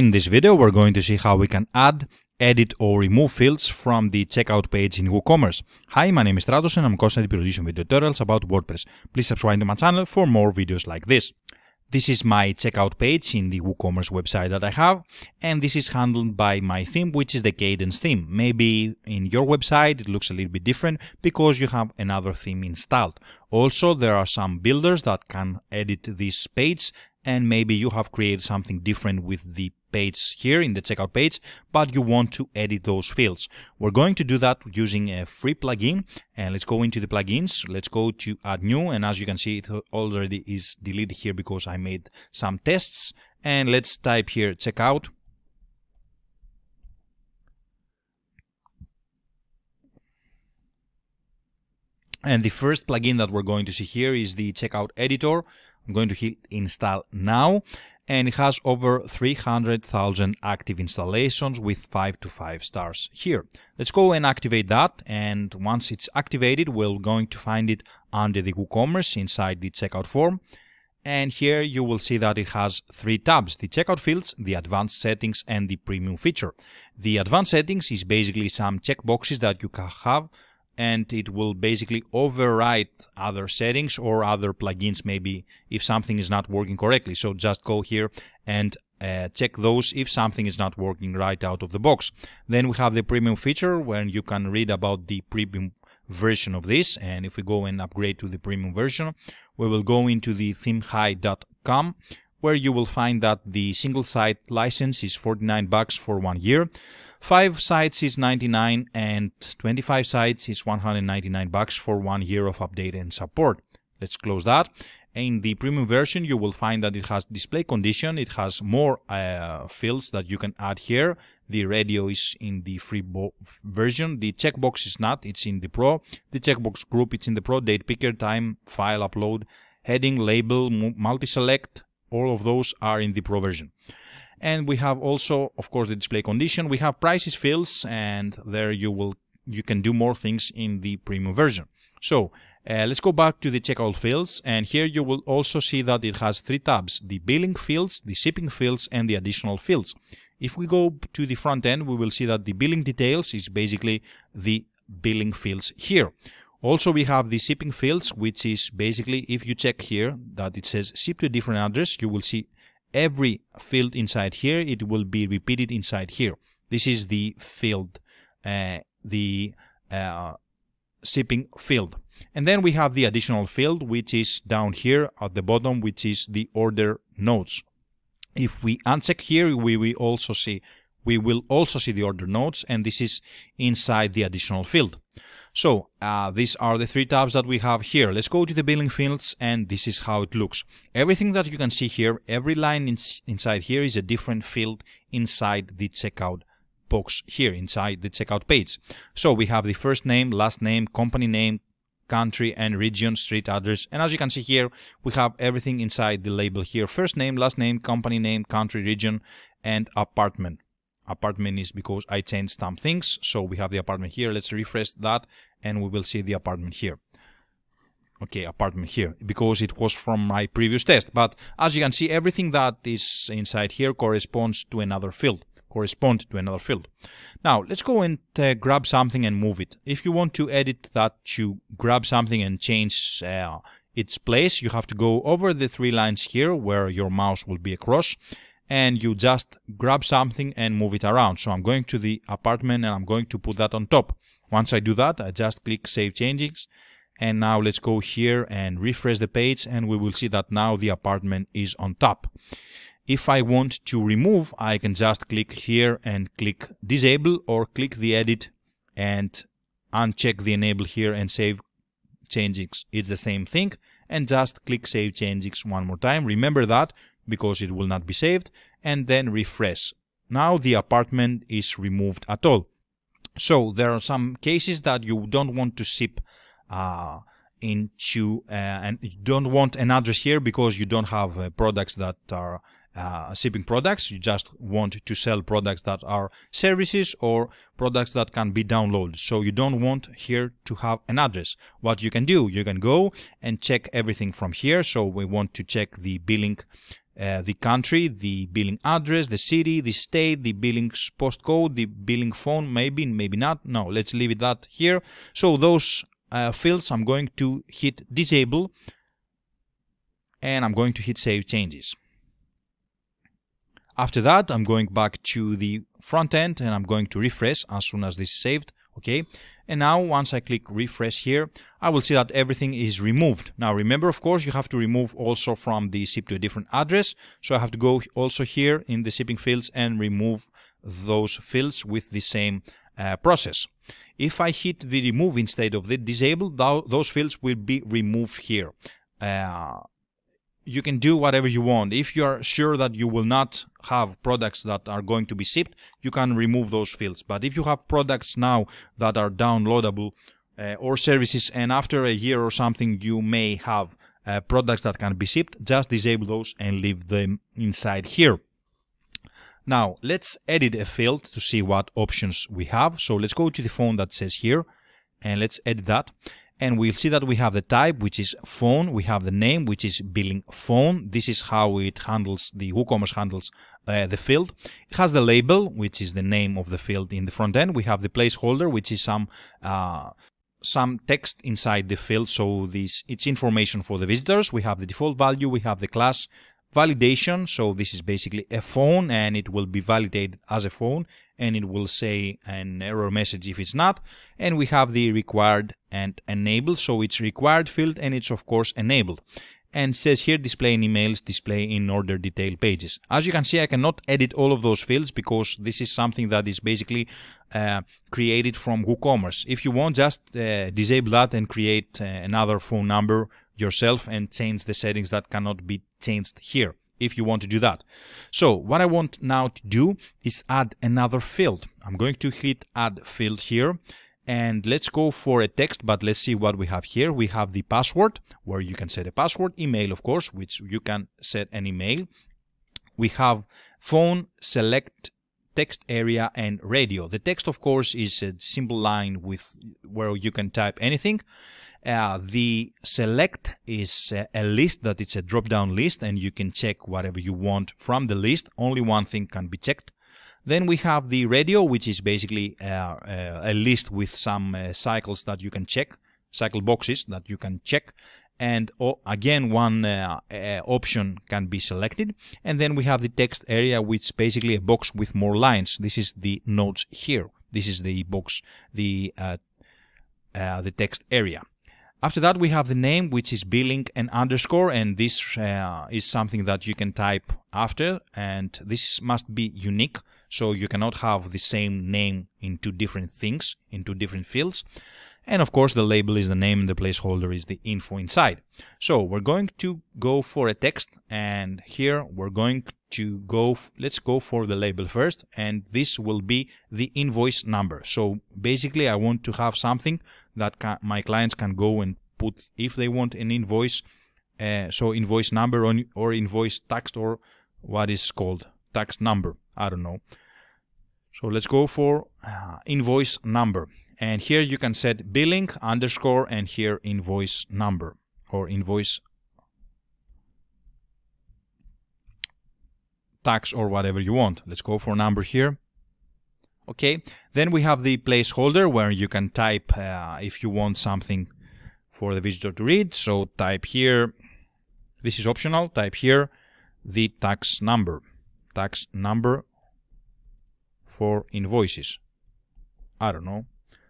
In this video, we're going to see how we can add, edit or remove fields from the checkout page in WooCommerce. Hi, my name is Stratos and I'm constantly producing video tutorials about WordPress. Please subscribe to my channel for more videos like this. This is my checkout page in the WooCommerce website that I have, and this is handled by my theme, which is the Cadence theme. Maybe in your website it looks a little bit different because you have another theme installed. Also, there are some builders that can edit this page, and maybe you have created something different with the page here in the checkout page, but you want to edit those fields. We're going to do that using a free plugin, and let's go into the plugins. Let's go to add new, and as you can see, it already is deleted here because I made some tests. And let's type here checkout. And the first plugin that we're going to see here is the checkout editor. I'm going to hit install now, and it has over 300,000 active installations with 5-5 stars here. Let's go and activate that, and once it's activated, we're going to find it under the WooCommerce inside the checkout form. And here you will see that it has three tabs: the checkout fields, the advanced settings and the premium feature. The advanced settings is basically some checkboxes that you can have, and it will basically override other settings or other plugins, maybe if something is not working correctly. So just go here and check those if something is not working right out of the box. Then we have the premium feature, where you can read about the premium version of this. And if we go and upgrade to the premium version, we will go into the themehigh.com, where you will find that the single site license is $49 for 1 year, 5 sites is $99, and 25 sites is $199 for 1 year of update and support. Let's close that. In the premium version, you will find that it has display condition, it has more fields that you can add here. The radio is in the free version, the checkbox is not, it's in the pro, the checkbox group, it's in the pro, date picker, time, file upload, heading, label, multi-select. All of those are in the pro version. And we have also, of course, the display condition. We have prices fields, and there you can do more things in the premium version. So let's go back to the checkout fields, and here you will also see that it has three tabs: the billing fields, the shipping fields and the additional fields. If we go to the front end, we will see that the billing details is basically the billing fields here. Also, we have the shipping fields, which is basically, if you check here that it says ship to a different address, you will see every field inside here. It will be repeated inside here. This is the field, the shipping field. And then we have the additional field, which is down here at the bottom, which is the order notes. If we uncheck here, we will also see the order notes, and this is inside the additional field. So these are the three tabs that we have here. Let's go to the billing fields, and this is how it looks. Everything that you can see here, every line inside here is a different field inside the checkout box here, inside the checkout page. So we have the first name, last name, company name, country and region, street address, and as you can see here, we have everything inside the label here: first name, last name, company name, country, region and apartment. Apartment is because I changed some things, so we have the apartment here. Let's refresh that and we will see the apartment here. Okay, apartment here, because it was from my previous test. But as you can see, everything that is inside here corresponds to another field. Now let's go and grab something and move it. If you want to edit that, you grab something and change its place, you have to go over the three lines here where your mouse will be across, and you just grab something and move it around. So I'm going to the apartment and I'm going to put that on top. Once I do that, I just click Save Changes. And now let's go here and refresh the page, and we will see that now the apartment is on top. If I want to remove, I can just click here and click Disable, or click the Edit and uncheck the Enable here and Save Changes. It's the same thing. And just click Save Changes one more time. Remember that, because it will not be saved, and then refresh. Now the apartment is removed at all. So there are some cases that you don't want to ship and you don't want an address here because you don't have products that are shipping products. You just want to sell products that are services or products that can be downloaded. So you don't want here to have an address. What you can do, you can go and check everything from here. So we want to check the billing the country, the billing address, the city, the state, the billing's postcode, the billing phone, maybe, maybe not. No, let's leave it that here. So those fields I'm going to hit disable and I'm going to hit save changes. After that, I'm going back to the front end and I'm going to refresh as soon as this is saved. Okay, and now once I click refresh here, I will see that everything is removed. Now remember, of course, you have to remove also from the ship to a different address. So I have to go also here in the shipping fields and remove those fields with the same process. If I hit the remove instead of the disable, those fields will be removed here. You can do whatever you want. If you are sure that you will not have products that are going to be shipped, you can remove those fields. But if you have products now that are downloadable or services, and after a year or something you may have products that can be shipped, just disable those and leave them inside here. Now let's edit a field to see what options we have. So let's go to the phone that says here and let's edit that. And we'll see that we have the type, which is phone. We have the name, which is billing phone. This is how it handles, the WooCommerce handles the field. It has the label, which is the name of the field in the front end. We have the placeholder, which is some text inside the field. So it's information for the visitors. We have the default value. We have the class validation. So this is basically a phone and it will be validated as a phone. And it will say an error message if it's not. And we have the required and enabled, so it's required field and it's of course enabled. And says here display in emails, display in order detail pages. As you can see, I cannot edit all of those fields because this is something that is basically created from WooCommerce. If you want, just disable that and create another phone number yourself and change the settings that cannot be changed here, if you want to do that. So what I want now to do is add another field. I'm going to hit add field here and let's go for a text, but let's see what we have here. We have the password, where you can set a password, email of course, which you can set an email. We have phone, select text area and radio. The text of course is a simple line with where you can type anything. The select is a list, that it's a drop-down list and you can check whatever you want from the list. Only one thing can be checked. Then we have the radio, which is basically a list with some cycles that you can check, cycle boxes that you can check. And again, one option can be selected. And then we have the text area, which is basically a box with more lines. This is the notes here. This is the box, the text area. After that, we have the name, which is billing and underscore, and this is something that you can type after, and this must be unique, so you cannot have the same name in two different things, in two different fields. And of course, the label is the name, the placeholder is the info inside. So we're going to go for a text, and here we're going to go, let's go for the label first, and this will be the invoice number. So basically, I want to have something that my clients can go and put if they want an invoice, so invoice number or invoice tax, or what is called tax number, I don't know. So let's go for invoice number. And here you can set billing underscore and here invoice number or invoice tax or whatever you want. Let's go for number here. Okay, then we have the placeholder where you can type if you want something for the visitor to read. So type here, this is optional, type here the tax number for invoices. I don't know,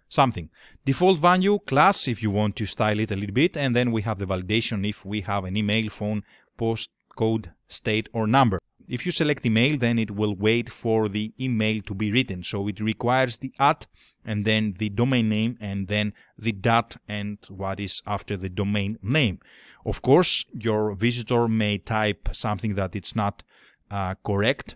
something. Default value, class, if you want to style it a little bit. And then we have the validation if we have an email, phone, postcode, state or number. If you select email, then it will wait for the email to be written. So it requires the at and then the domain name and then the dot and what is after the domain name. Of course, your visitor may type something that it's not correct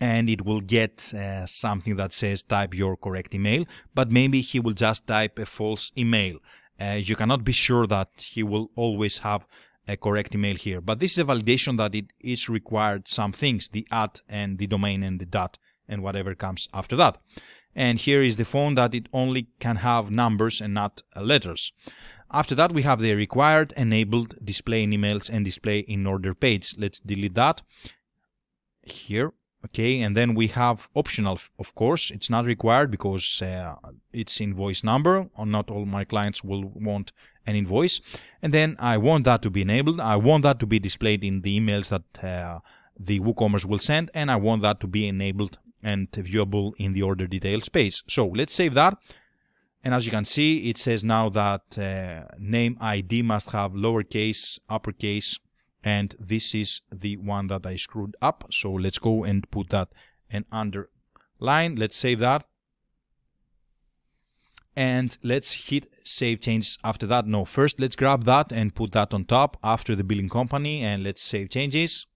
and it will get something that says type your correct email, but maybe he will just type a false email. You cannot be sure that he will always have a correct email here, but this is a validation that it is required some things, the at and the domain and the dot and whatever comes after that. And here is the phone that it only can have numbers and not letters. After that, we have the required, enabled, display in emails, and display in order page. Let's delete that here. Okay, and then we have optional, of course. It's not required because it's invoice number, or not all my clients will want an invoice. And then I want that to be enabled. I want that to be displayed in the emails that the WooCommerce will send, and I want that to be enabled and viewable in the order details page. So let's save that. And as you can see, it says now that name ID must have lowercase, uppercase, and this is the one that I screwed up. So let's go and put that and underline. Let's save that. And let's hit save changes after that. No, first let's grab that and put that on top after the billing company, and let's save changes.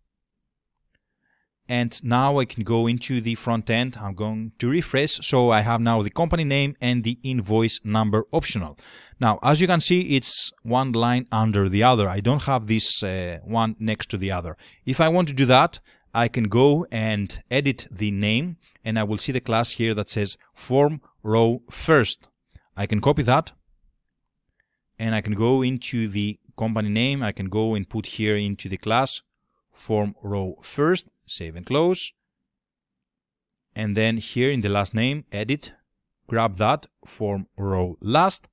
And now I can go into the front end. I'm going to refresh. So I have now the company name and the invoice number optional. Now, as you can see, it's one line under the other. I don't have this one next to the other. If I want to do that, I can go and edit the name, and I will see the class here that says form row first. I can copy that, and I can go into the company name. I can go and put here into the class form row first. Save and close, and then here in the last name, edit, grab that, form row last,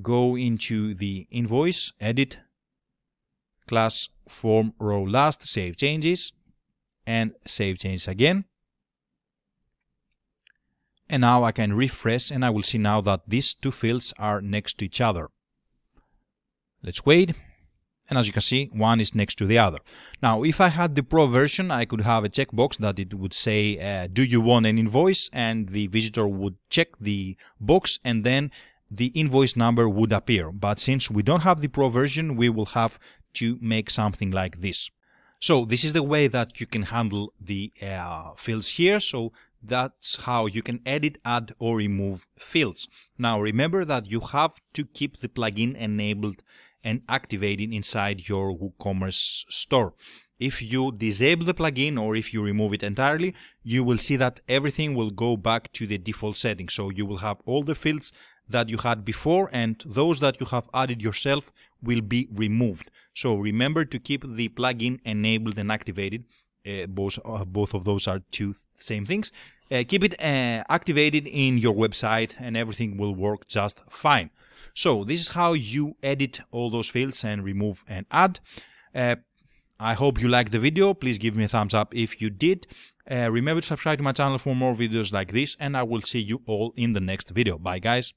go into the invoice, edit, class form row last, save changes, and save changes again. And now I can refresh, and I will see now that these two fields are next to each other. Let's wait. And as you can see, one is next to the other. Now, if I had the Pro version, I could have a checkbox that it would say, do you want an invoice? And the visitor would check the box, and then the invoice number would appear. But since we don't have the Pro version, we will have to make something like this. So this is the way that you can handle the fields here. So that's how you can edit, add, or remove fields. Now, remember that you have to keep the plugin enabled and activating inside your WooCommerce store. If you disable the plugin or if you remove it entirely, you will see that everything will go back to the default settings. So you will have all the fields that you had before, and those that you have added yourself will be removed. So remember to keep the plugin enabled and activated. Both of those are two same things. Keep it activated in your website, and everything will work just fine. So this is how you edit all those fields and remove and add. I hope you liked the video. Please give me a thumbs up if you did. Remember to subscribe to my channel for more videos like this, and I will see you all in the next video. Bye guys.